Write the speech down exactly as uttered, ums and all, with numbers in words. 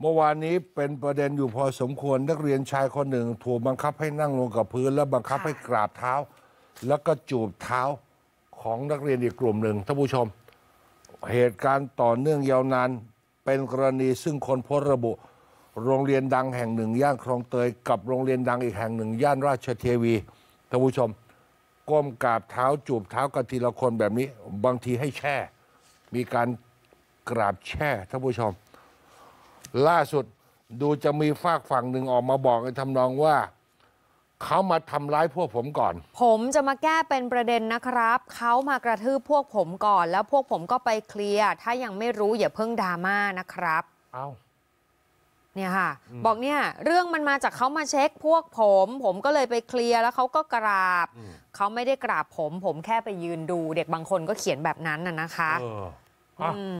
เมื่อวานนี้เป็นประเด็นอยู่พอสมควรนักเรียนชายคนหนึ่งถูกบังคับให้นั่งลงกับพื้นและบังคับให้กราบเท้าแล้วก็จูบเท้าของนักเรียนอีกกลุ่มหนึ่งท่านผู้ชมเหตุการณ์ต่อเนื่องยาวนานเป็นกรณีซึ่งคนโพสต์ระบุโรงเรียนดังแห่งหนึ่งย่านคลองเตยกับโรงเรียนดังอีกแห่งหนึ่งย่านราชเทวีท่านผู้ชมก้มกราบเท้าจูบเท้ากันทีละคนแบบนี้บางทีให้แช่มีการกราบแช่ท่านผู้ชมล่าสุดดูจะมีฝากฝั่งหนึ่งออกมาบอกในทำนองว่าเขามาทำร้ายพวกผมก่อนผมจะมาแก้เป็นประเด็นนะครับเขามากระทืบพวกผมก่อนแล้วพวกผมก็ไปเคลียร์ถ้ายังไม่รู้อย่าเพิ่งดราม่านะครับเอ้าเนี่ยค่ะบอกเนี่ยเรื่องมันมาจากเขามาเช็คพวกผมผมก็เลยไปเคลียร์แล้วเขาก็กราบเขาไม่ได้กราบผมผมแค่ไปยืนดูเด็กบางคนก็เขียนแบบนั้นน่ะนะคะ